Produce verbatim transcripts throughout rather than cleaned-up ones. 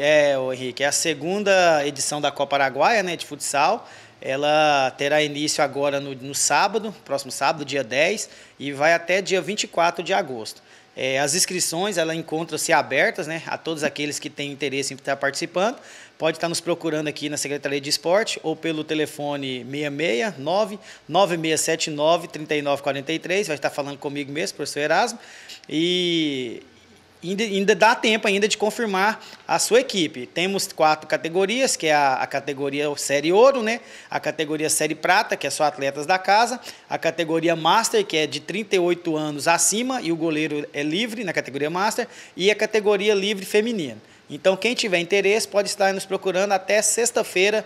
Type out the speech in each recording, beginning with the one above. É, o Henrique, é a segunda edição da Copa Araguaia, né, de futsal. Ela terá início agora no, no sábado, próximo sábado, dia dez, e vai até dia vinte e quatro de agosto. É, as inscrições ela encontram-se abertas, né, a todos aqueles que têm interesse em estar participando. Pode estar nos procurando aqui na Secretaria de Esporte ou pelo telefone seis seis nove, nove seis sete nove, três nove quatro três. Vai estar falando comigo mesmo, professor Erasmo. E... Ainda, ainda dá tempo ainda de confirmar a sua equipe. Temos quatro categorias, que é a, a categoria Série Ouro, né? A categoria Série Prata, que é só atletas da casa, a categoria Master, que é de trinta e oito anos acima, e o goleiro é livre na categoria Master, e a categoria Livre Feminina. Então, quem tiver interesse pode estar nos procurando até sexta-feira,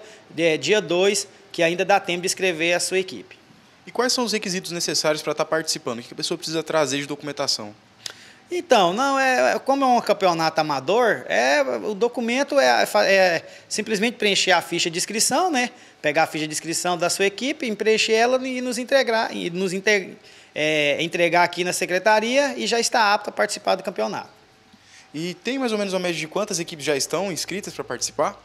dia dois, que ainda dá tempo de escrever a sua equipe. E quais são os requisitos necessários para estar participando? O que a pessoa precisa trazer de documentação? Então, não, é, como é um campeonato amador, é, o documento é, é simplesmente preencher a ficha de inscrição, né? Pegar a ficha de inscrição da sua equipe, preencher ela e nos entregar, e nos integra, é, entregar aqui na secretaria e já está apto a participar do campeonato. E tem mais ou menos uma média de quantas equipes já estão inscritas para participar?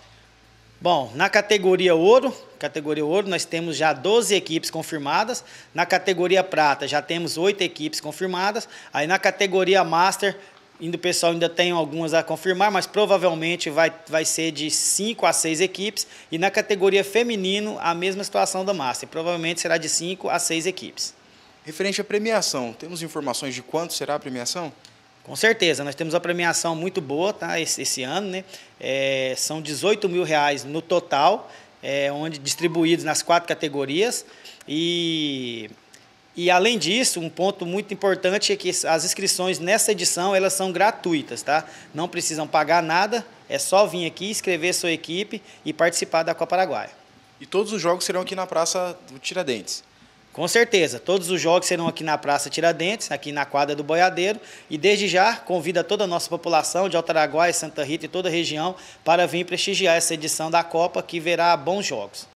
Bom, na categoria ouro, categoria ouro, nós temos já doze equipes confirmadas. Na categoria prata, já temos oito equipes confirmadas. Aí na categoria master, ainda o pessoal ainda tem algumas a confirmar, mas provavelmente vai, vai ser de cinco a seis equipes. E na categoria feminino, a mesma situação da master. Provavelmente será de cinco a seis equipes. Referente à premiação, temos informações de quanto será a premiação? Com certeza, nós temos uma premiação muito boa, tá, esse, esse ano, né? É, são dezoito mil reais no total, é, onde distribuídos nas quatro categorias. E, e, além disso, um ponto muito importante é que as inscrições nessa edição elas são gratuitas, tá? Não precisam pagar nada, é só vir aqui, inscrever sua equipe e participar da Copa Araguaia. E todos os jogos serão aqui na Praça do Tiradentes? Com certeza, todos os jogos serão aqui na Praça Tiradentes, aqui na quadra do Boiadeiro, e desde já convido a toda a nossa população de Alto Araguaia, Santa Rita e toda a região para vir prestigiar essa edição da Copa, que verá bons jogos.